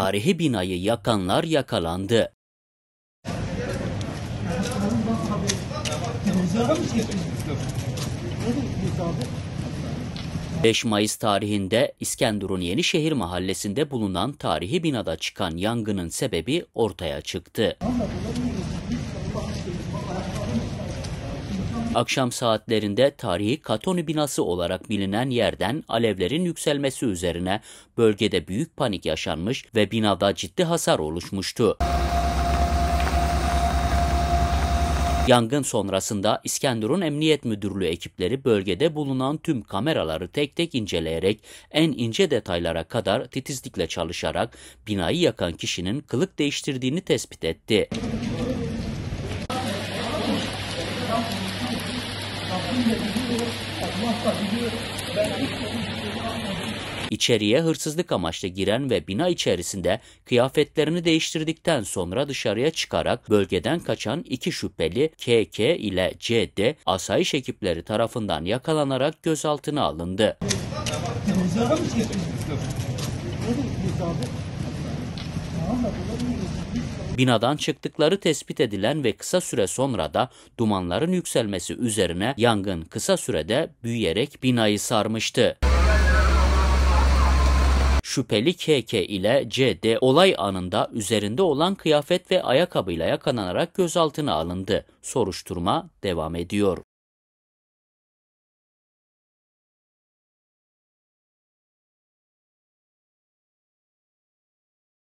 Tarihi binayı yakanlar yakalandı. (5 Mayıs tarihinde İskenderun Yenişehir mahallesinde bulunan tarihi binada çıkan yangının sebebi ortaya çıktı. Akşam saatlerinde tarihi Katoni binası olarak bilinen yerden alevlerin yükselmesi üzerine bölgede büyük panik yaşanmış ve binada ciddi hasar oluşmuştu. Yangın sonrasında İskenderun Emniyet Müdürlüğü ekipleri bölgede bulunan tüm kameraları tek tek inceleyerek en ince detaylara kadar titizlikle çalışarak binayı yakan kişinin kılık değiştirdiğini tespit etti. İçeriye hırsızlık amaçlı giren ve bina içerisinde kıyafetlerini değiştirdikten sonra dışarıya çıkarak bölgeden kaçan iki şüpheli KK ile CD asayiş ekipleri tarafından yakalanarak gözaltına alındı. Binadan çıktıkları tespit edilen ve kısa süre sonra da dumanların yükselmesi üzerine yangın kısa sürede büyüyerek binayı sarmıştı. Şüpheli KK ile CD olay anında üzerinde olan kıyafet ve ayakkabıyla yakalanarak gözaltına alındı. Soruşturma devam ediyor.